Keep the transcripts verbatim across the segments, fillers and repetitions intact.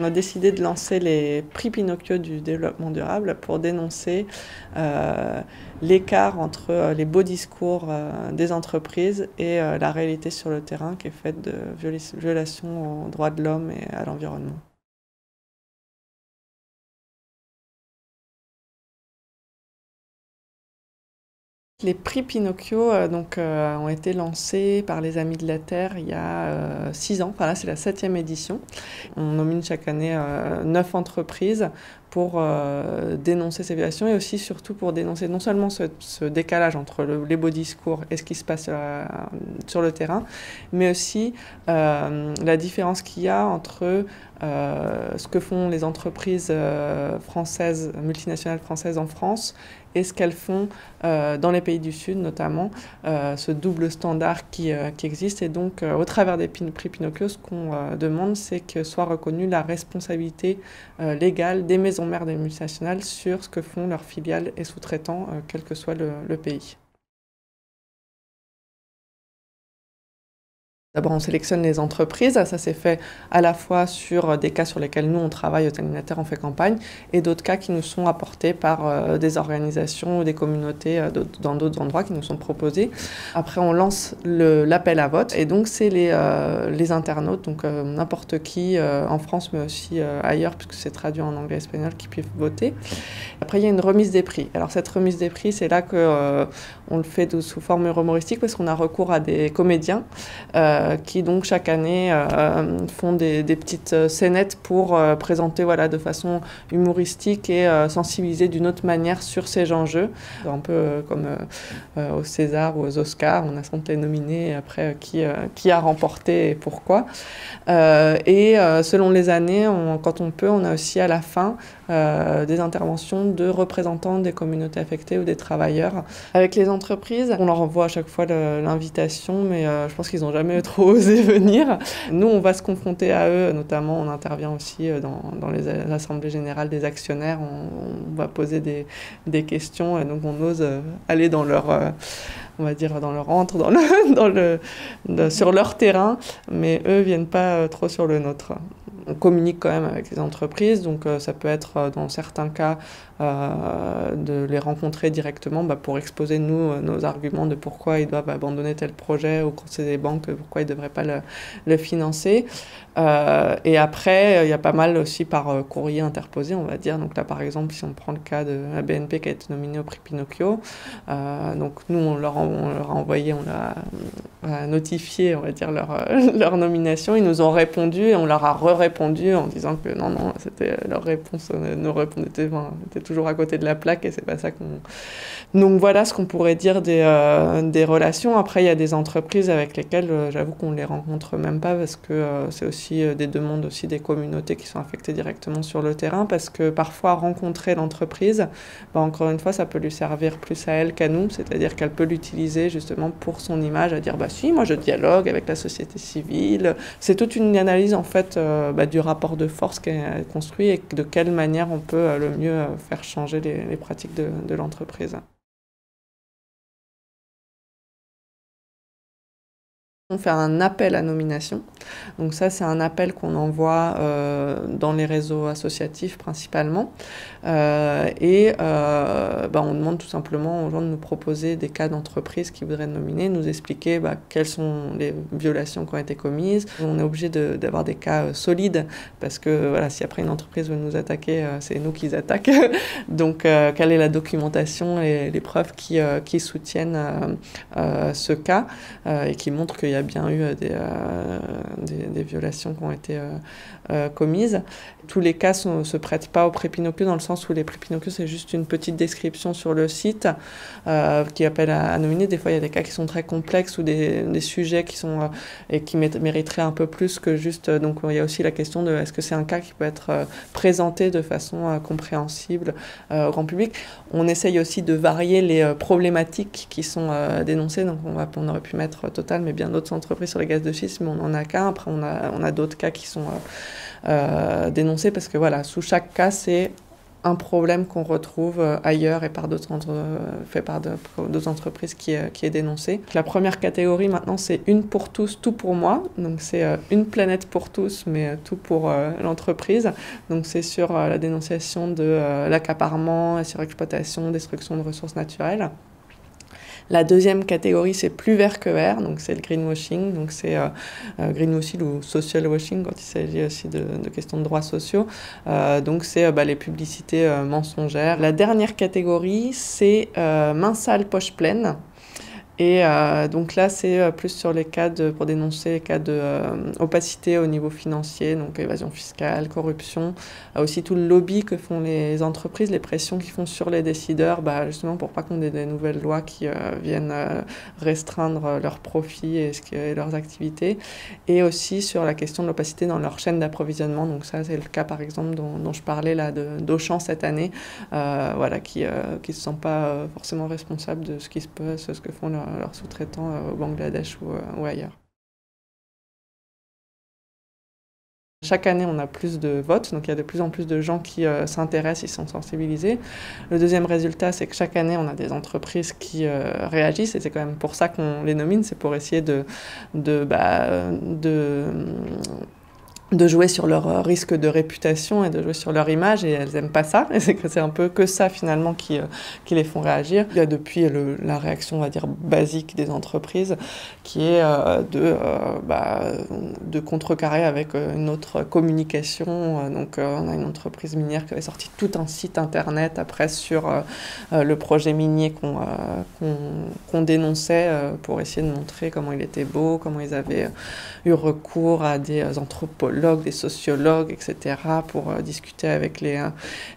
On a décidé de lancer les Prix Pinocchio du développement durable pour dénoncer euh, l'écart entre les beaux discours euh, des entreprises et euh, la réalité sur le terrain qui est faite de violations aux droits de l'homme et à l'environnement. Les prix Pinocchio euh, donc, euh, ont été lancés par les Amis de la Terre il y a euh, six ans. Enfin, là, c'est la septième édition. On nomine chaque année euh, neuf entreprises pour euh, dénoncer ces violations et aussi surtout pour dénoncer non seulement ce, ce décalage entre le, les beaux discours et ce qui se passe sur, la, sur le terrain, mais aussi euh, la différence qu'il y a entre euh, ce que font les entreprises euh, françaises, multinationales françaises en France et ce qu'elles font euh, dans les pays du Sud, notamment euh, ce double standard qui, euh, qui existe. Et donc, euh, au travers des prix Pinocchio, ce qu'on euh, demande, c'est que soit reconnue la responsabilité euh, légale des maisons mères des multinationales sur ce que font leurs filiales et sous-traitants, euh, quel que soit le, le pays. D'abord, on sélectionne les entreprises. Ça s'est fait à la fois sur des cas sur lesquels nous, on travaille, Amis de la Terre, on fait campagne, et d'autres cas qui nous sont apportés par euh, des organisations ou des communautés euh, dans d'autres endroits qui nous sont proposés. Après, on lance l'appel à vote. Et donc, c'est les, euh, les internautes, donc euh, n'importe qui euh, en France, mais aussi euh, ailleurs, puisque c'est traduit en anglais et espagnol, qui puissent voter. Après, il y a une remise des prix. Alors, cette remise des prix, c'est là qu'on euh, le fait sous forme humoristique, parce qu'on a recours à des comédiens, euh, qui donc chaque année euh, font des, des petites scénettes pour euh, présenter voilà, de façon humoristique et euh, sensibiliser d'une autre manière sur ces enjeux. Un peu euh, comme euh, au César ou aux Oscars, on assente les nominés et après euh, qui, euh, qui a remporté et pourquoi. Euh, et euh, selon les années, on, quand on peut, on a aussi à la fin euh, des interventions de représentants des communautés affectées ou des travailleurs. Avec les entreprises, on leur envoie à chaque fois l'invitation, mais euh, je pense qu'ils n'ont jamais trop oser venir. Nous, on va se confronter à eux, notamment on intervient aussi dans, dans les assemblées générales des actionnaires, on, on va poser des, des questions et donc on ose aller dans leur, on va dire, dans leur antre, dans le, dans le, dans, sur leur terrain, mais eux viennent pas trop sur le nôtre. On communique quand même avec les entreprises, donc euh, ça peut être euh, dans certains cas euh, de les rencontrer directement bah, pour exposer nous euh, nos arguments de pourquoi ils doivent abandonner tel projet au conseil des banques, pourquoi ils ne devraient pas le, le financer. Euh, et après, il y a pas mal aussi par euh, courrier interposé, on va dire. Donc là, par exemple, si on prend le cas de la B N P qui a été nominée au prix Pinocchio, euh, donc nous, on leur, on leur a envoyé, on leur a, a notifié, on va dire, leur, euh, leur nomination. Ils nous ont répondu et on leur a re-répondu en disant que non, non, c'était leur réponse, nos réponses étaient, enfin, étaient toujours à côté de la plaque et c'est pas ça qu'on... Donc voilà ce qu'on pourrait dire des, euh, des relations. Après, il y a des entreprises avec lesquelles, euh, j'avoue qu'on ne les rencontre même pas parce que euh, c'est aussi euh, des demandes aussi des communautés qui sont affectées directement sur le terrain parce que parfois, rencontrer l'entreprise, bah, encore une fois, ça peut lui servir plus à elle qu'à nous, c'est-à-dire qu'elle peut l'utiliser justement pour son image, à dire « bah si, moi je dialogue avec la société civile ». C'est toute une analyse en fait euh, bah, du rapport de force qui est construit et de quelle manière on peut le mieux faire changer les, les pratiques de, de l'entreprise. On fait un appel à nomination. Donc ça, c'est un appel qu'on envoie euh, dans les réseaux associatifs principalement. Euh, et euh, bah, on demande tout simplement aux gens de nous proposer des cas d'entreprises qu'ils voudraient nominer, nous expliquer bah, quelles sont les violations qui ont été commises. On est obligé d'avoir de, des cas euh, solides parce que voilà, si après une entreprise veut nous attaquer, euh, c'est nous qui attaquent. Donc euh, quelle est la documentation et les preuves qui, euh, qui soutiennent euh, euh, ce cas euh, et qui montrent qu'il y a bien eu des, euh, des, des violations qui ont été euh, euh, commises. Tous les cas ne se prêtent pas au prix Pinocchio dans le sens où les prix Pinocchio, c'est juste une petite description sur le site euh, qui appelle à, à nominer. Des fois, il y a des cas qui sont très complexes ou des, des sujets qui, sont, euh, et qui mériteraient un peu plus que juste... Euh, donc, il y a aussi la question de est-ce que c'est un cas qui peut être euh, présenté de façon euh, compréhensible euh, au grand public. On essaye aussi de varier les euh, problématiques qui sont euh, dénoncées. Donc, on, va, on aurait pu mettre euh, Total, mais bien d'autres entreprises sur les gaz de schiste, mais on n'en a qu'un. Après, on a, on a d'autres cas qui sont euh, euh, dénoncés parce que voilà, sous chaque cas, c'est un problème qu'on retrouve ailleurs et par d'autres entre... fait par d'autres entreprises qui, qui est dénoncé. La première catégorie maintenant, c'est une pour tous, tout pour moi. Donc c'est une planète pour tous, mais tout pour l'entreprise. Donc c'est sur la dénonciation de l'accaparement, la surexploitation, destruction de ressources naturelles. La deuxième catégorie, c'est plus vert que vert, donc c'est le greenwashing, donc c'est euh, greenwashing ou social washing quand il s'agit aussi de, de questions de droits sociaux, euh, donc c'est euh, bah, les publicités euh, mensongères. La dernière catégorie, c'est euh, main sale, poche pleine. Et euh, donc là, c'est plus sur les cas de, pour dénoncer les cas d'opacité euh, au niveau financier, donc évasion fiscale, corruption, euh, aussi tout le lobby que font les entreprises, les pressions qu'ils font sur les décideurs, bah, justement pour pas qu'on ait des nouvelles lois qui euh, viennent euh, restreindre leurs profits et, ce qui, et leurs activités, et aussi sur la question de l'opacité dans leur chaîne d'approvisionnement. Donc ça, c'est le cas par exemple dont, dont je parlais là d'Auchan cette année, euh, voilà, qui ne euh, qui se sent pas euh, forcément responsable de ce qui se passe, ce que font leurs leurs sous-traitants au Bangladesh ou ailleurs. Chaque année, on a plus de votes, donc il y a de plus en plus de gens qui euh, s'intéressent, ils sont sensibilisés. Le deuxième résultat, c'est que chaque année, on a des entreprises qui euh, réagissent, et c'est quand même pour ça qu'on les nomine, c'est pour essayer de... de, bah, de de jouer sur leur risque de réputation et de jouer sur leur image, et elles n'aiment pas ça, et c'est un peu que ça finalement qui, euh, qui les font réagir. Il y a depuis le, la réaction, on va dire, basique des entreprises qui est euh, de, euh, bah, de contrecarrer avec euh, une autre communication. Donc euh, on a une entreprise minière qui avait sorti tout un site internet après sur euh, le projet minier qu'on euh, qu'on, qu'on dénonçait euh, pour essayer de montrer comment il était beau, comment ils avaient eu recours à des anthropologues, des sociologues, et cetera, pour euh, discuter avec les, euh,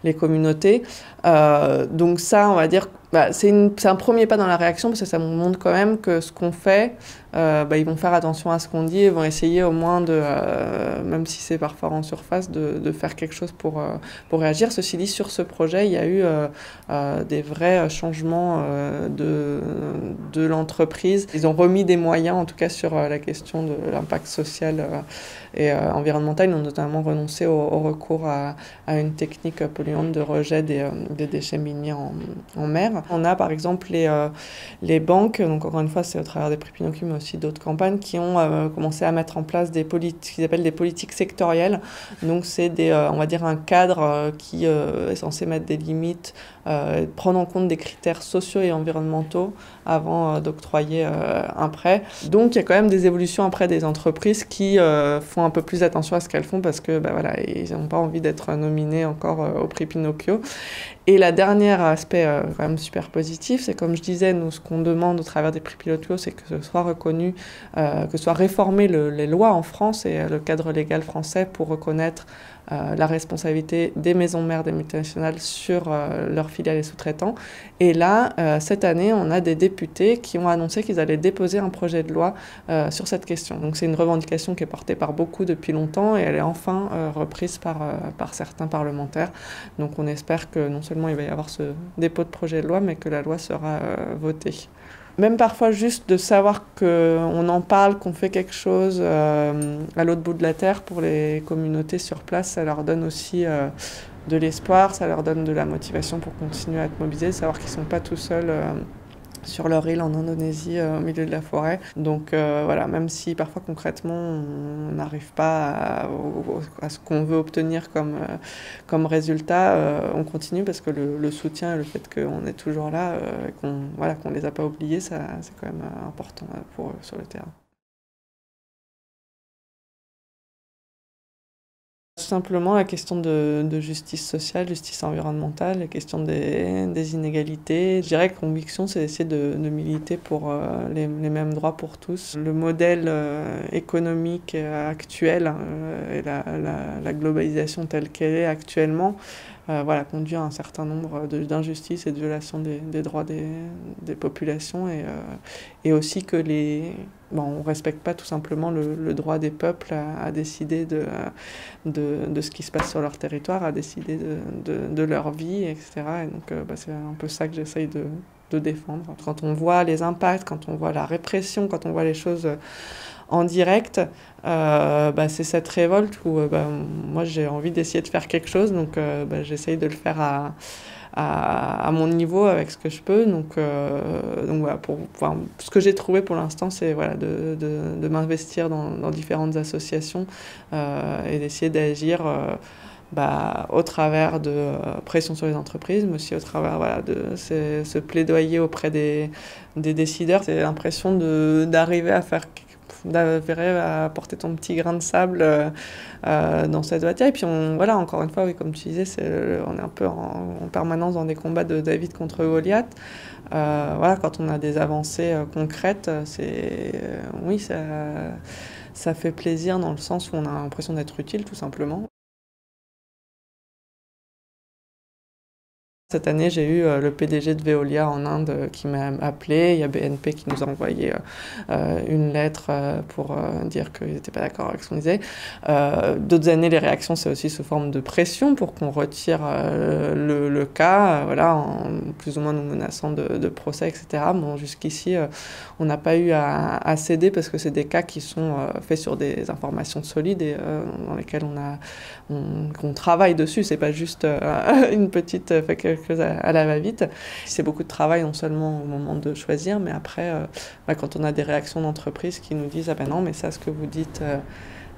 les communautés. Euh, donc ça, on va dire, bah, c'est un premier pas dans la réaction, parce que ça montre quand même que ce qu'on fait, euh, bah, ils vont faire attention à ce qu'on dit, ils vont essayer au moins, de, euh, même si c'est parfois en surface, de, de faire quelque chose pour, euh, pour réagir. Ceci dit, sur ce projet, il y a eu euh, euh, des vrais changements euh, de, de l'entreprise. Ils ont remis des moyens, en tout cas sur euh, la question de l'impact social euh, et euh, environnemental. Ils ont notamment renoncé au, au recours à, à une technique polluante de rejet des, euh, des déchets miniers en, en mer. On a par exemple les, euh, les banques, donc encore une fois c'est au travers des Prix Pinocchio mais aussi d'autres campagnes, qui ont euh, commencé à mettre en place des ce qu'ils appellent des politiques sectorielles. Donc c'est euh, on va dire un cadre euh, qui euh, est censé mettre des limites, euh, prendre en compte des critères sociaux et environnementaux avant euh, d'octroyer euh, un prêt. Donc il y a quand même des évolutions après des entreprises qui euh, font un peu plus attention à ce qu'elles font parce que bah, voilà, ils n'ont pas envie d'être nominés encore euh, au Prix Pinocchio. Et la dernière aspect euh, quand même super positif, c'est comme je disais, nous ce qu'on demande au travers des Prix Pinocchio, c'est que ce soit reconnu, euh, que soit réformées le, les lois en France et euh, le cadre légal français pour reconnaître euh, la responsabilité des maisons mères des multinationales sur euh, leurs filiales et sous-traitants. Et là, euh, cette année, on a des députés qui ont annoncé qu'ils allaient déposer un projet de loi euh, sur cette question. Donc c'est une revendication qui est portée par beaucoup depuis longtemps et elle est enfin euh, reprise par, euh, par certains parlementaires. Donc on espère que non seulement il va y avoir ce dépôt de projet de loi, mais que la loi sera euh, votée. Même parfois juste de savoir qu'on en parle, qu'on fait quelque chose euh, à l'autre bout de la terre pour les communautés sur place, ça leur donne aussi euh, de l'espoir, ça leur donne de la motivation pour continuer à être mobilisés, savoir qu'ils ne sont pas tout seuls euh, sur leur île en Indonésie, euh, au milieu de la forêt. Donc euh, voilà, même si parfois concrètement on n'arrive pas à, à ce qu'on veut obtenir comme, euh, comme résultat, euh, on continue parce que le, le soutien et le fait qu'on est toujours là, euh, qu'on voilà, qu'on les a pas oubliés, ça c'est quand même important pour eux sur le terrain. Tout simplement la question de, de justice sociale, justice environnementale, la question des, des inégalités. Je dirais que conviction, c'est d'essayer de, de militer pour euh, les, les mêmes droits pour tous. Le modèle euh, économique actuel euh, et la, la, la globalisation telle qu'elle est actuellement euh, voilà, conduit à un certain nombre d'injustices et de violations des, des droits des, des populations et, euh, et aussi que les... Bon, on ne respecte pas tout simplement le, le droit des peuples à, à décider de, de, de ce qui se passe sur leur territoire, à décider de, de, de leur vie, et cetera. Et donc, euh, bah, c'est un peu ça que j'essaye de, de défendre. Quand on voit les impacts, quand on voit la répression, quand on voit les choses en direct, euh, bah, c'est cette révolte où euh, bah, moi j'ai envie d'essayer de faire quelque chose, donc euh, bah, j'essaye de le faire à, à, à mon niveau avec ce que je peux. Donc, euh, donc voilà, pour, enfin, ce que j'ai trouvé pour l'instant, c'est voilà, de, de, de m'investir dans, dans différentes associations euh, et d'essayer d'agir euh, bah, au travers de euh, pression sur les entreprises, mais aussi au travers voilà, de ce, ce plaidoyer auprès des, des décideurs. C'est l'impression d'arriver à faire d'arriver à porter ton petit grain de sable euh, dans cette bataille. Et puis, on, voilà, encore une fois, oui, comme tu disais, c'est, on est un peu en, en permanence dans des combats de David contre Goliath. Euh, voilà, quand on a des avancées euh, concrètes, c'est, euh, oui, ça, ça fait plaisir dans le sens où on a l'impression d'être utile, tout simplement. Cette année, j'ai eu le P D G de Veolia en Inde qui m'a appelé. Il y a B N P qui nous a envoyé une lettre pour dire qu'ils n'étaient pas d'accord avec ce qu'on disait. D'autres années, les réactions, c'est aussi sous forme de pression pour qu'on retire le, le cas, voilà, en plus ou moins nous menaçant de, de procès, et cetera. Bon, jusqu'ici, on n'a pas eu à, à céder parce que c'est des cas qui sont faits sur des informations solides et dans lesquelles on, a, on, on travaille dessus. C'est pas juste une petite... Fait que, à la va-vite. C'est beaucoup de travail, non seulement au moment de choisir, mais après, euh, bah, quand on a des réactions d'entreprises qui nous disent « Ah ben non, mais ça, ce que vous dites, euh,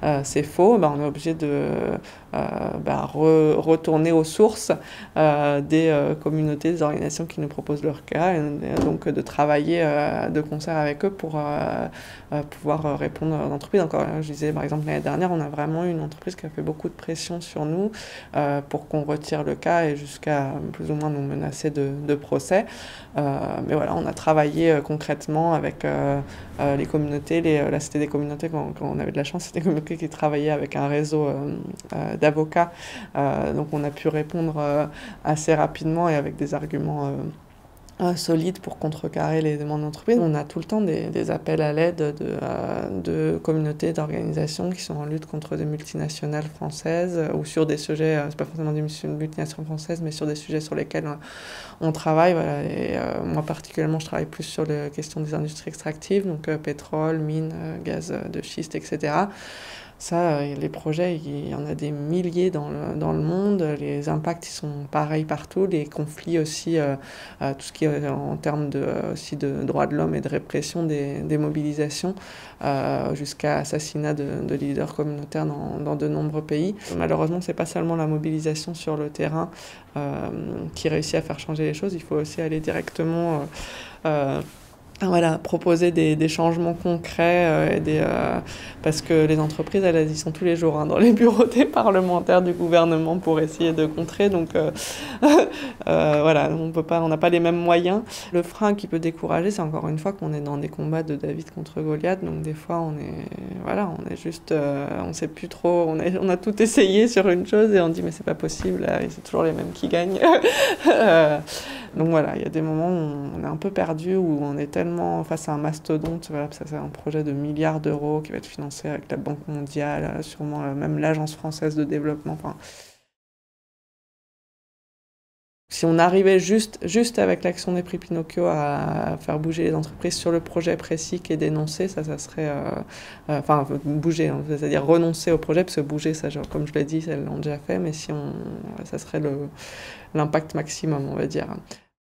euh, c'est faux bah, », on est obligé de euh, bah, re retourner aux sources euh, des euh, communautés, des organisations qui nous proposent leur cas, et, et donc de travailler euh, de concert avec eux pour euh, euh, pouvoir répondre à l'entreprise. Encore, je disais, par exemple, l'année dernière, on a vraiment une entreprise qui a fait beaucoup de pression sur nous euh, pour qu'on retire le cas et jusqu'à... plus ou moins nous menacer de, de procès. Euh, mais voilà, on a travaillé euh, concrètement avec euh, euh, les communautés. Les, euh, là, c'était des communautés, quand, quand on avait de la chance, c'était des communautés qui travaillaient avec un réseau euh, euh, d'avocats. Euh, donc on a pu répondre euh, assez rapidement et avec des arguments... Euh, solide pour contrecarrer les demandes d'entreprise. On a tout le temps des, des appels à l'aide de, euh, de communautés, d'organisations qui sont en lutte contre des multinationales françaises euh, ou sur des sujets, euh, c'est pas forcément des multinationales françaises, mais sur des sujets sur lesquels euh, on travaille. Voilà. Et, euh, moi particulièrement, je travaille plus sur les questions des industries extractives, donc euh, pétrole, mines, euh, gaz de schiste, et cetera. Ça, les projets, il y en a des milliers dans le, dans le monde. Les impacts, ils sont pareils partout. Les conflits aussi, euh, euh, tout ce qui est en termes de, aussi de droits de l'homme et de répression des, des mobilisations, euh, jusqu'à assassinat de, de leaders communautaires dans, dans de nombreux pays. Malheureusement, c'est pas seulement la mobilisation sur le terrain euh, qui réussit à faire changer les choses. Il faut aussi aller directement... Euh, euh, Voilà, proposer des, des changements concrets euh, et des, euh, parce que les entreprises, elles y sont tous les jours hein, dans les bureaux des parlementaires du gouvernement pour essayer de contrer. Donc euh, euh, voilà, on peut pas, on n'a pas les mêmes moyens. Le frein qui peut décourager, c'est encore une fois qu'on est dans des combats de David contre Goliath. Donc des fois, on est, voilà, on est juste, euh, on sait plus trop. On a, on a tout essayé sur une chose et on dit mais c'est pas possible, c'est toujours les mêmes qui gagnent. euh, donc voilà, il y a des moments où on est un peu perdu, où on est tellement face à un mastodonte, voilà, ça c'est un projet de milliards d'euros qui va être financé avec la Banque mondiale, sûrement même l'Agence française de développement. Enfin, si on arrivait juste, juste avec l'action des Prix Pinocchio à faire bouger les entreprises sur le projet précis qui est dénoncé, ça, ça serait... Euh, euh, enfin, bouger, hein, c'est-à-dire renoncer au projet, parce que bouger, ça, genre, comme je l'ai dit, elles l'ont déjà fait, mais si on, ça serait l'impact maximum, on va dire.